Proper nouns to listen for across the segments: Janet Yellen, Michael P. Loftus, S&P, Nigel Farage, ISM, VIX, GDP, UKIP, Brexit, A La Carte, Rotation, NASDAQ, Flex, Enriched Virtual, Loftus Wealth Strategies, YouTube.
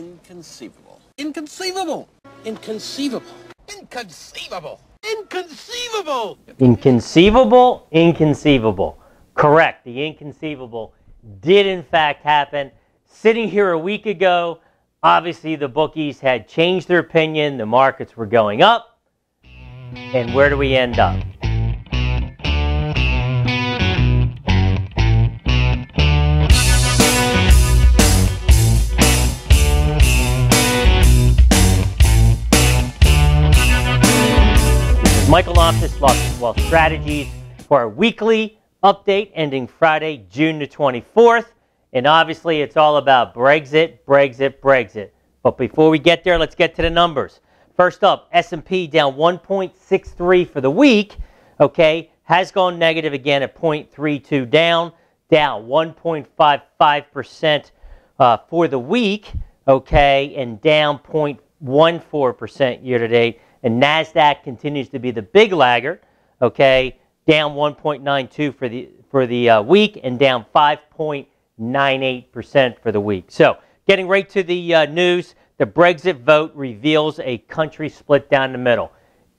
inconceivable. Inconceivable! Inconceivable! Inconceivable! Inconceivable! Inconceivable, inconceivable. Correct. The inconceivable did in fact happen. Sitting here a week ago, obviously the bookies had changed their opinion. The markets were going up. And where do we end up? Michael Loftus, Loftus Wealth Strategies, for our weekly update ending Friday, June the 24th. And obviously, it's all about Brexit, Brexit, Brexit. But before we get there, let's get to the numbers. First up, S&P down 1.63 for the week, okay, has gone negative again at 0.32 down, down 1.55% for the week, okay, and down 0.14% year-to-date. And NASDAQ continues to be the big laggard, okay, down 1.92 for the week and down 5.98% for the week. So getting right to the news, the Brexit vote reveals a country split down the middle.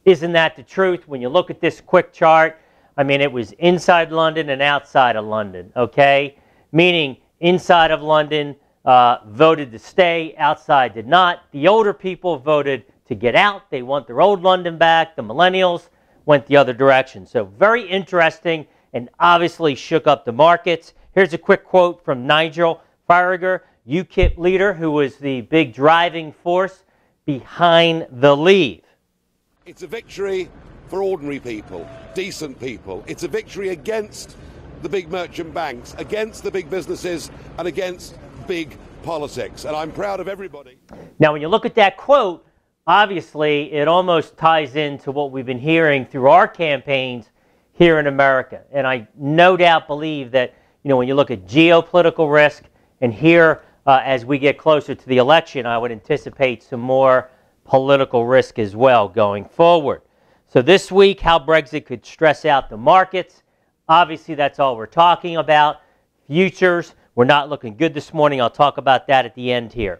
Isn't that the truth? When you look at this quick chart, I mean, it was inside London and outside of London, okay? Meaning inside of London voted to stay, outside did not. The older people voted to get out. They want their old London back. The millennials went the other direction. So very interesting and obviously shook up the markets. Here's a quick quote from Nigel Farage, UKIP leader, who was the big driving force behind the leave. It's a victory for ordinary people, decent people. It's a victory against the big merchant banks, against the big businesses, and against big politics. And I'm proud of everybody. Now, when you look at that quote, obviously, it almost ties into what we've been hearing through our campaigns here in America. And I no doubt believe that, you know, when you look at geopolitical risk, and here as we get closer to the election, I would anticipate some more political risk as well going forward. So this week, how Brexit could stress out the markets. Obviously, that's all we're talking about. Futures, we're not looking good this morning. I'll talk about that at the end here.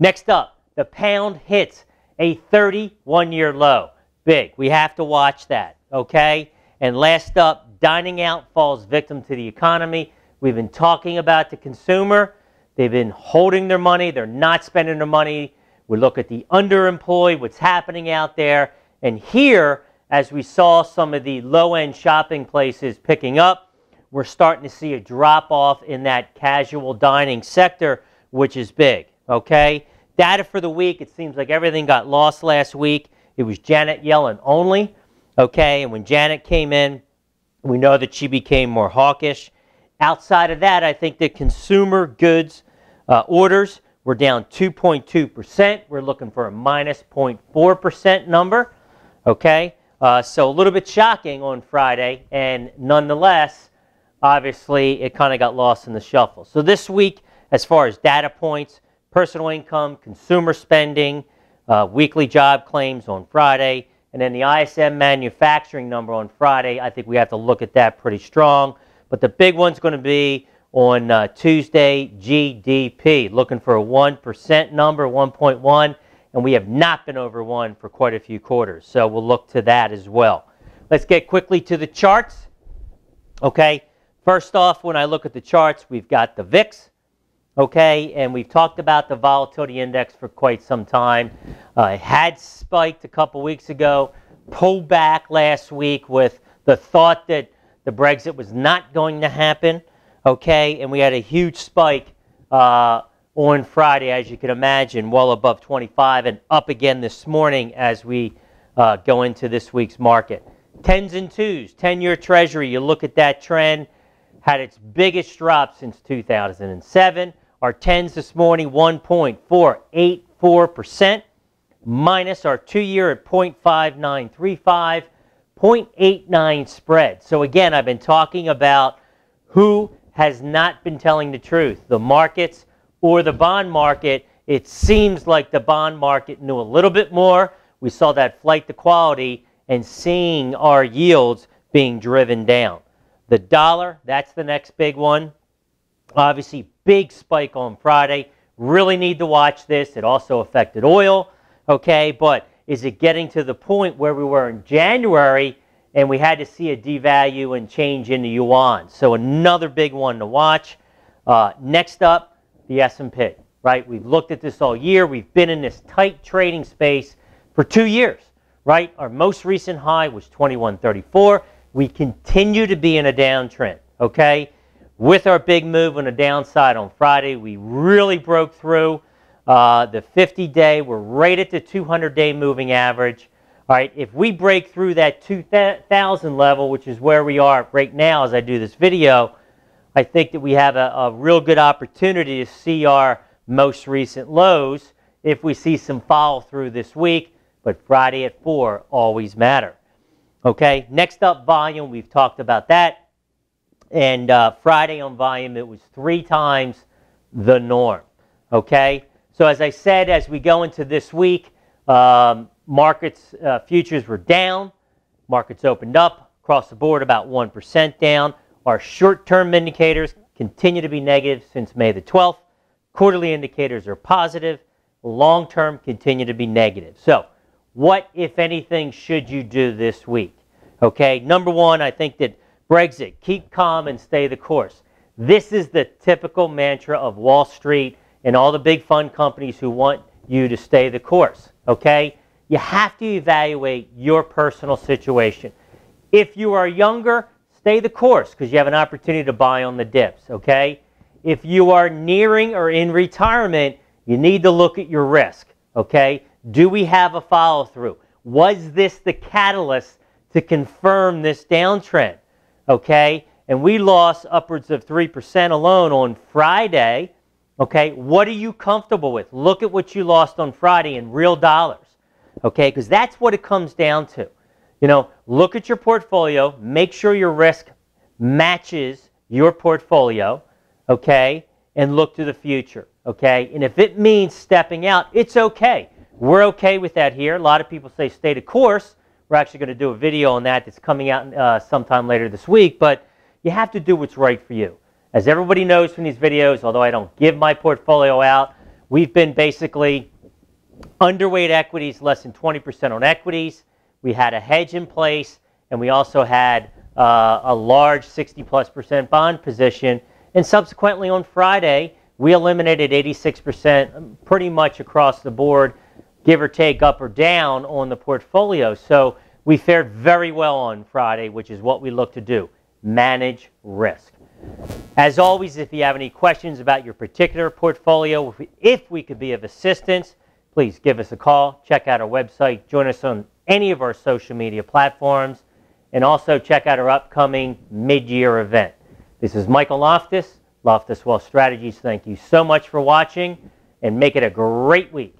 Next up, the pound hits a 31-year low. Big. We have to watch that, okay? And last up, dining out falls victim to the economy. We've been talking about the consumer. They've been holding their money. They're not spending their money. We look at the underemployed, what's happening out there. And here, as we saw some of the low-end shopping places picking up, we're starting to see a drop-off in that casual dining sector, which is big, okay? Data for the week, it seems like everything got lost last week. It was Janet Yellen only, okay? And when Janet came in, we know that she became more hawkish. Outside of that, I think the consumer goods orders were down 2.2%. We're looking for a minus 0.4% number, okay? So a little bit shocking on Friday, and nonetheless, obviously, it kind of got lost in the shuffle. So this week, as far as data points, personal income, consumer spending, weekly job claims on Friday, and then the ISM manufacturing number on Friday. I think we have to look at that pretty strong. But the big one's going to be on Tuesday, GDP, looking for a 1% number, 1.1, and we have not been over 1 for quite a few quarters. So we'll look to that as well. Let's get quickly to the charts. Okay, first off, when I look at the charts, we've got the VIX. Okay, and we've talked about the volatility index for quite some time. It had spiked a couple weeks ago, pulled back last week with the thought that the Brexit was not going to happen. Okay, and we had a huge spike on Friday, as you can imagine, well above 25 and up again this morning as we go into this week's market. Tens and twos, 10-year Treasury, you look at that trend, had its biggest drop since 2007. Our 10s this morning, 1.484%, minus our 2-year at 0.5935, 0.89 spread. So again, I've been talking about who has not been telling the truth, the markets or the bond market. It seems like the bond market knew a little bit more. We saw that flight to quality and seeing our yields being driven down. The dollar, that's the next big one. Obviously, big spike on Friday, Really need to watch this. It also affected oil, okay? But is it getting to the point where we were in January and we had to see a devalue and change in the yuan? So another big one to watch. Next up, the S&P, right? We've looked at this all year. We've been in this tight trading space for 2 years, right? Our most recent high was 2134. We continue to be in a downtrend, okay? With our big move on the downside on Friday, we really broke through the 50-day. We're right at the 200-day moving average. All right, if we break through that 2,000 level, which is where we are right now as I do this video, I think that we have a real good opportunity to see our most recent lows if we see some follow through this week. But Friday at 4 always matter. Okay, next up, volume. We've talked about that. And Friday on volume, it was 3 times the norm. Okay, so as I said, as we go into this week, markets, futures were down. Markets opened up across the board about 1% down. Our short-term indicators continue to be negative since May the 12th. Quarterly indicators are positive. Long-term continue to be negative. So what, if anything, should you do this week? Okay, number one, I think that Brexit, keep calm and stay the course. This is the typical mantra of Wall Street and all the big fund companies who want you to stay the course, okay? You have to evaluate your personal situation. If you are younger, stay the course because you have an opportunity to buy on the dips, okay? If you are nearing or in retirement, you need to look at your risk, okay? Do we have a follow-through? Was this the catalyst to confirm this downtrend? Okay, and we lost upwards of 3% alone on Friday. Okay, what are you comfortable with? Look at what you lost on Friday in real dollars. Okay, because that's what it comes down to. You know, look at your portfolio, make sure your risk matches your portfolio, okay, and look to the future, okay? And if it means stepping out, it's okay. We're okay with that here. A lot of people say stay the course. We're actually going to do a video on that that's coming out sometime later this week, but you have to do what's right for you. As everybody knows from these videos, although I don't give my portfolio out, we've been basically underweight equities, less than 20% on equities. We had a hedge in place, and we also had a large 60+% bond position. And subsequently on Friday, we eliminated 86% pretty much across the board, give or take up or down on the portfolio. So we fared very well on Friday, which is what we look to do, manage risk. As always, if you have any questions about your particular portfolio, if we could be of assistance, please give us a call, check out our website, join us on any of our social media platforms, and also check out our upcoming mid-year event. This is Michael Loftus, Loftus Wealth Strategies. Thank you so much for watching, and make it a great week.